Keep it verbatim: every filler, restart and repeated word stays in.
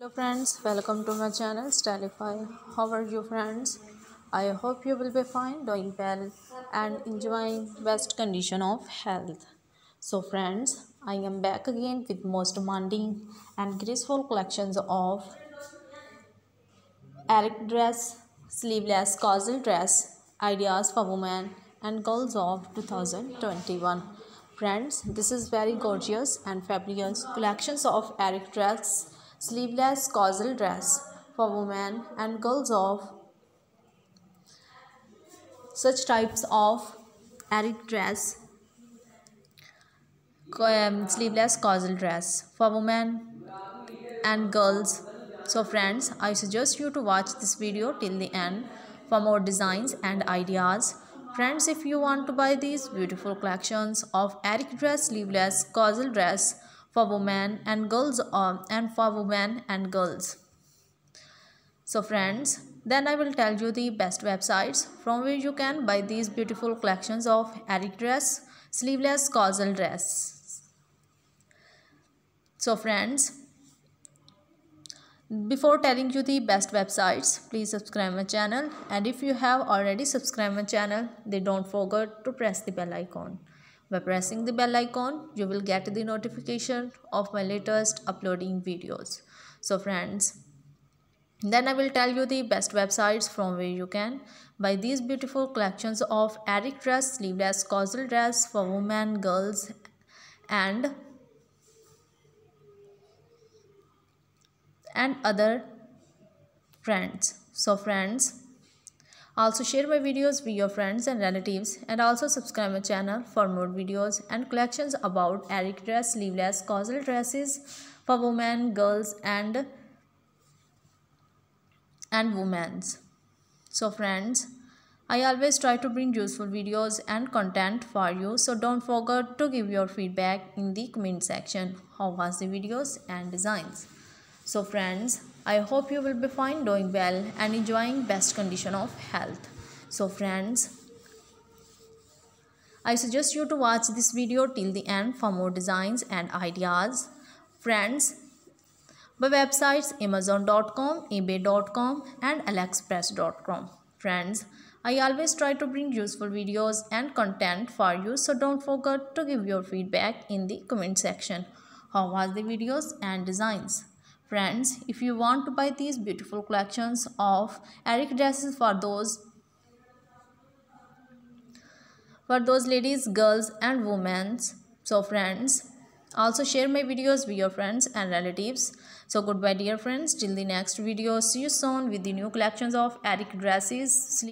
Hello friends, welcome to my channel Styleify. How are you friends? I hope you will be fine, doing well and enjoying best condition of health. So friends, I am back again with most demanding and graceful collections of Eric dress, sleeveless casual dress ideas for women and girls of two thousand twenty-one. Friends, this is very gorgeous and fabulous collections of Eric dress, sleeveless casual dress for women and girls of such types of Eric dress, sleeveless casual dress for women and girls. So friends, I suggest you to watch this video till the end for more designs and ideas. Friends, if you want to buy these beautiful collections of Eric dress, sleeveless casual dress for women and girls or and for women and girls. So friends, then I will tell you the best websites from where you can buy these beautiful collections of Eric dress, sleeveless casual dress. So friends, before telling you the best websites, please subscribe my channel, and if you have already subscribed my channel, then don't forget to press the bell icon. By pressing the bell icon, you will get the notification of my latest uploading videos. So friends, then I will tell you the best websites from where you can buy these beautiful collections of Eric dress, sleeveless casual dress for women, girls and, and other friends. So friends, also share my videos with your friends and relatives, and also subscribe my channel for more videos and collections about Eric dress, sleeveless casual dresses for women, girls and and women's. So friends, I always try to bring useful videos and content for you, so don't forget to give your feedback in the comment section. How was the videos and designs? So friends, I hope you will be fine, doing well and enjoying best condition of health. So friends, I suggest you to watch this video till the end for more designs and ideas. Friends, by websites amazon dot com, ebay dot com and aliexpress dot com. Friends, I always try to bring useful videos and content for you, so don't forget to give your feedback in the comment section. How was the videos and designs? Friends, if you want to buy these beautiful collections of Eric dresses for those for those ladies, girls and women. So friends, also share my videos with your friends and relatives. So goodbye dear friends, till the next video. See you soon with the new collections of Eric dresses.